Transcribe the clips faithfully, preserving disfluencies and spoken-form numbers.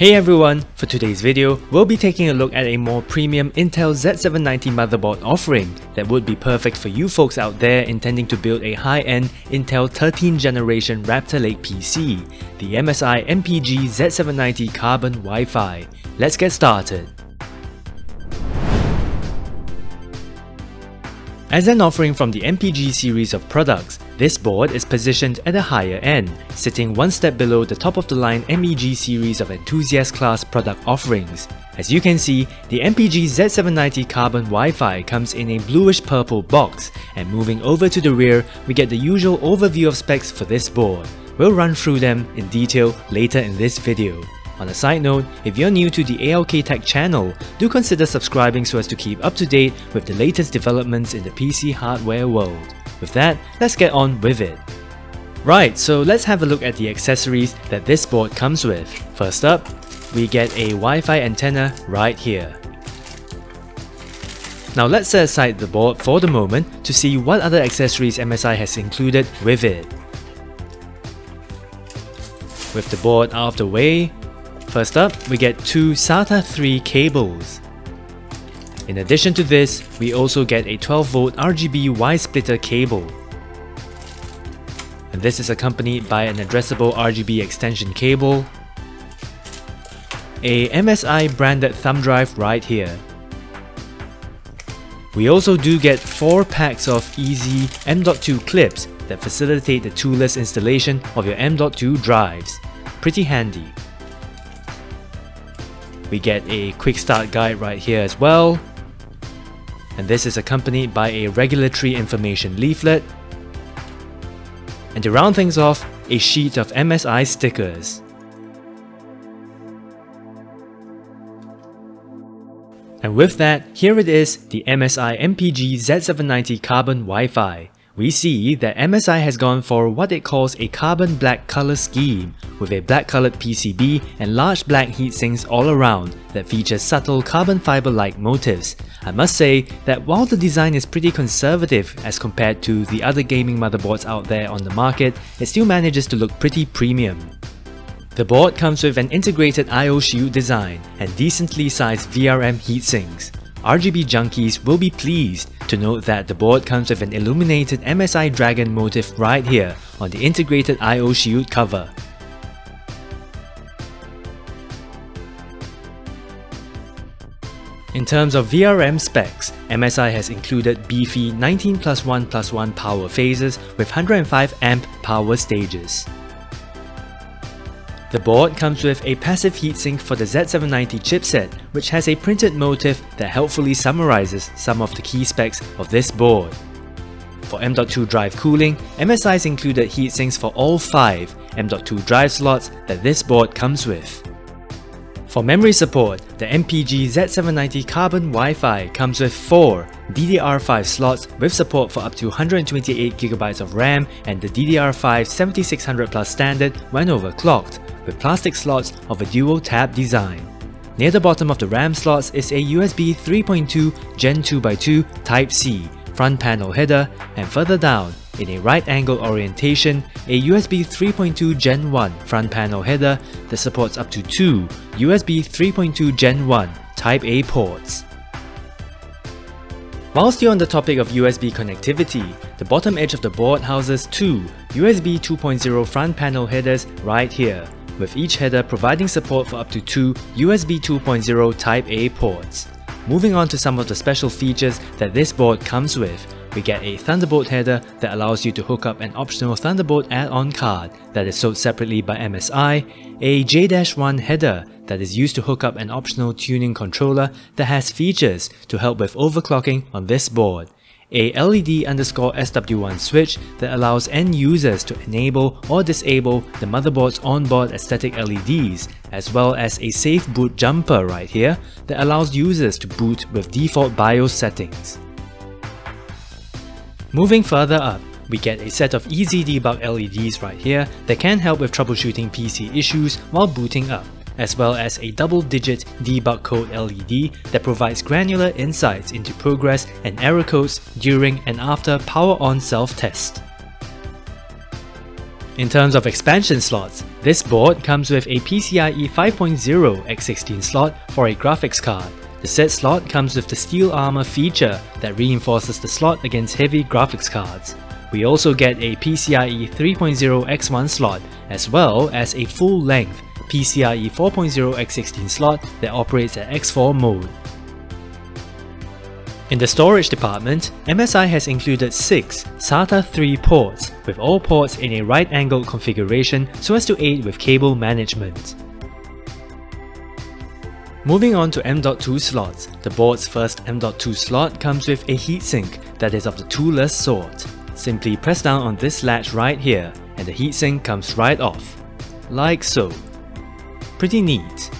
Hey everyone, for today's video, we'll be taking a look at a more premium Intel Z seven ninety motherboard offering that would be perfect for you folks out there intending to build a high-end Intel thirteenth generation Raptor Lake P C, the M S I M P G Z seven ninety Carbon Wi-Fi. Let's get started. As an offering from the M P G series of products, this board is positioned at a higher end, sitting one step below the top-of-the-line M E G series of enthusiast-class product offerings. As you can see, the M P G Z seven ninety Carbon Wi-Fi comes in a bluish-purple box, and moving over to the rear, we get the usual overview of specs for this board. We'll run through them in detail later in this video. On a side note, if you're new to the A L K Tech channel, do consider subscribing so as to keep up to date with the latest developments in the P C hardware world. With that, let's get on with it. Right, so let's have a look at the accessories that this board comes with. First up, we get a Wi-Fi antenna right here. Now let's set aside the board for the moment to see what other accessories M S I has included with it. With the board out of the way, first up, we get two SATA three cables. In addition to this, we also get a twelve volt R G B Y splitter cable. And this is accompanied by an addressable R G B extension cable, a M S I branded thumb drive right here. We also do get four packs of easy M dot two clips that facilitate the toolless installation of your M dot two drives. Pretty handy. We get a quick start guide right here as well, and this is accompanied by a regulatory information leaflet, and to round things off, a sheet of M S I stickers. And with that, here it is, the M S I M P G Z seven ninety Carbon Wi-Fi. We see that M S I has gone for what it calls a carbon black colour scheme, with a black coloured P C B and large black heatsinks all around that feature subtle carbon fibre-like motifs. I must say that while the design is pretty conservative as compared to the other gaming motherboards out there on the market, it still manages to look pretty premium. The board comes with an integrated I O shield design and decently sized V R M heatsinks. R G B junkies will be pleased to note that the board comes with an illuminated M S I dragon motif right here on the integrated I O shield cover. In terms of V R M specs, M S I has included beefy nineteen plus one plus one power phases with one hundred five amp power stages. The board comes with a passive heatsink for the Z seven ninety chipset, which has a printed motif that helpfully summarizes some of the key specs of this board. For M dot two drive cooling, M S I's included heatsinks for all five M dot two drive slots that this board comes with. For memory support, the M P G Z seven ninety Carbon Wi-Fi comes with four D D R five slots with support for up to one hundred twenty-eight gigabytes of RAM and the D D R five seventy-six hundred plus standard when overclocked, with plastic slots of a dual tab design. Near the bottom of the RAM slots is a U S B three point two Gen two by two Type C front panel header, and further down, in a right angle orientation, a U S B three point two Gen one front panel header that supports up to two U S B three point two Gen one Type A ports. Whilst you're on the topic of U S B connectivity, the bottom edge of the board houses two U S B two point oh front panel headers right here, with each header providing support for up to two U S B two point oh Type A ports. Moving on to some of the special features that this board comes with, we get a Thunderbolt header that allows you to hook up an optional Thunderbolt add-on card that is sold separately by M S I, a J one header that is used to hook up an optional tuning controller that has features to help with overclocking on this board, a L E D underscore S W one switch that allows end users to enable or disable the motherboard's onboard aesthetic L E Ds, as well as a safe boot jumper right here that allows users to boot with default BIOS settings. Moving further up, we get a set of easy debug L E Ds right here that can help with troubleshooting P C issues while booting up, as well as a double-digit debug code L E D that provides granular insights into progress and error codes during and after power-on self-test. In terms of expansion slots, this board comes with a P C I E five point oh by sixteen slot for a graphics card. The said slot comes with the steel armor feature that reinforces the slot against heavy graphics cards. We also get a P C I E three point oh by one slot, as well as a full-length P C I E four point oh by sixteen slot that operates at X four mode. In the storage department, M S I has included six SATA three ports, with all ports in a right-angled configuration so as to aid with cable management. Moving on to M dot two slots, the board's first M dot two slot comes with a heatsink that is of the toolless sort. Simply press down on this latch right here, and the heatsink comes right off. Like so. Pretty neat.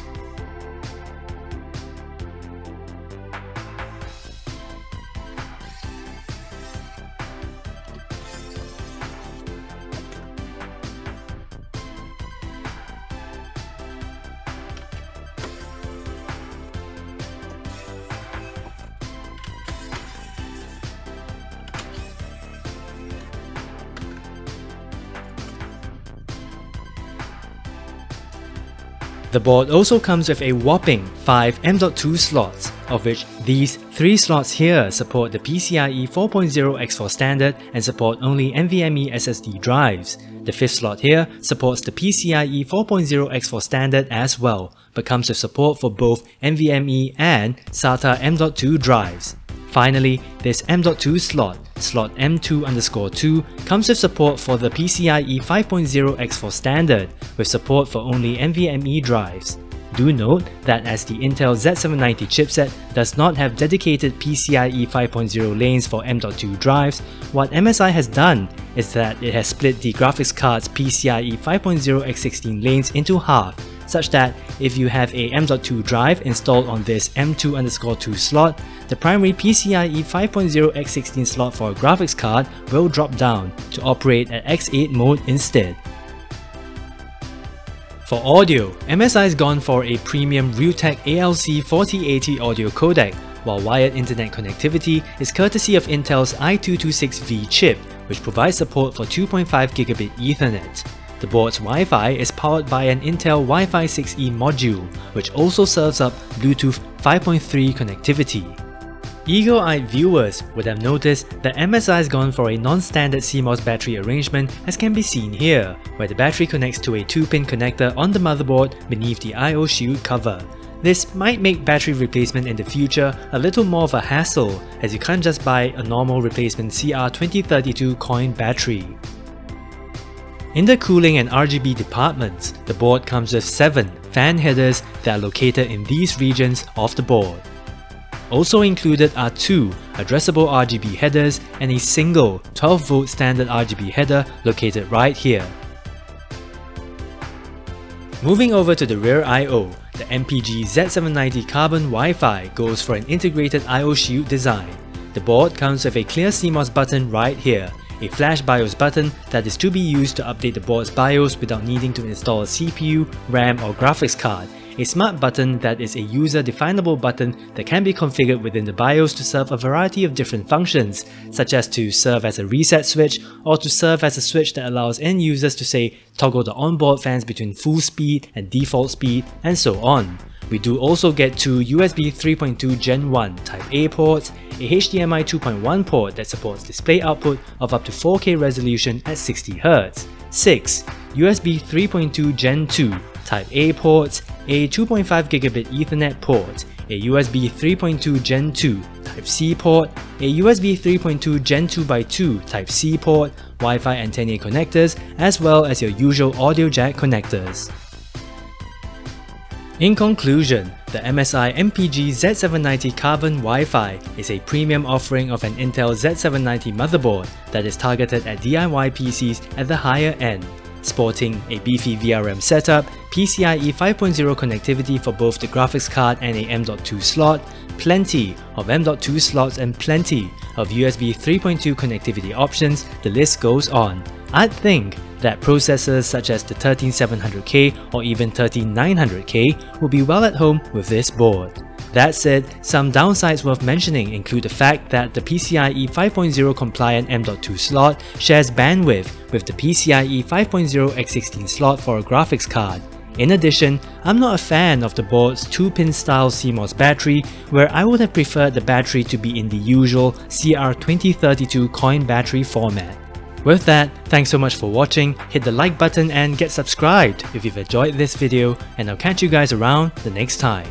The board also comes with a whopping five M dot two slots, of which these three slots here support the P C I E four point oh by four standard and support only NVMe S S D drives. The fifth slot here supports the P C I E four point oh by four standard as well, but comes with support for both NVMe and SATA M dot two drives. Finally, this M dot two slot, slot M two underscore two, comes with support for the P C I E five point oh by four standard, with support for only NVMe drives. Do note that as the Intel Z seven ninety chipset does not have dedicated P C I E five point oh lanes for M dot two drives, what M S I has done is that it has split the graphics card's P C I E five point oh by sixteen lanes into half, such that if you have a M dot two drive installed on this M two underscore two slot, the primary P C I E five point oh by sixteen slot for a graphics card will drop down to operate at X eight mode instead. For audio, M S I's gone for a premium Realtek A L C forty eighty audio codec, while wired internet connectivity is courtesy of Intel's i two twenty-six V chip, which provides support for two point five gigabit Ethernet. The board's Wi-Fi is powered by an Intel Wi-Fi six E module, which also serves up Bluetooth five point three connectivity. Eagle-eyed viewers would have noticed that M S I has gone for a non-standard C MOS battery arrangement, as can be seen here, where the battery connects to a two-pin connector on the motherboard beneath the I O shield cover. This might make battery replacement in the future a little more of a hassle, as you can't just buy a normal replacement C R twenty thirty-two coin battery. In the cooling and R G B departments, the board comes with seven fan headers that are located in these regions of the board. Also included are two addressable R G B headers and a single twelve volt standard R G B header located right here. Moving over to the rear I O, the M P G Z seven ninety Carbon Wi-Fi goes for an integrated I O shield design. The board comes with a clear C MOS button right here, a flash BIOS button that is to be used to update the board's BIOS without needing to install a C P U, RAM or graphics card, a smart button that is a user-definable button that can be configured within the BIOS to serve a variety of different functions, such as to serve as a reset switch or to serve as a switch that allows end users to say toggle the onboard fans between full speed and default speed and so on. We do also get two U S B three point two Gen one Type A ports, a H D M I two point one port that supports display output of up to four K resolution at sixty hertz, six U S B three point two Gen two Type A ports, a two point five gigabit Ethernet port, a U S B three point two Gen two Type C port, a U S B three point two Gen two by two Type C port, Wi-Fi antennae connectors, as well as your usual audio jack connectors. In conclusion, the M S I M P G Z seven ninety Carbon Wi-Fi is a premium offering of an Intel Z seven ninety motherboard that is targeted at D I Y P Cs at the higher end, sporting a beefy V R M setup, P C I E five point oh connectivity for both the graphics card and a M dot two slot, plenty of M dot two slots and plenty of U S B three point two connectivity options, the list goes on. I'd think that processors such as the thirteen seven hundred K or even thirteen nine hundred K will be well at home with this board. That said, some downsides worth mentioning include the fact that the PCIe five point oh compliant M dot two slot shares bandwidth with the PCIe five point oh by sixteen slot for a graphics card. In addition, I'm not a fan of the board's two-pin style C MOS battery, where I would have preferred the battery to be in the usual C R twenty thirty-two coin battery format. With that, thanks so much for watching, hit the like button and get subscribed if you've enjoyed this video, and I'll catch you guys around the next time.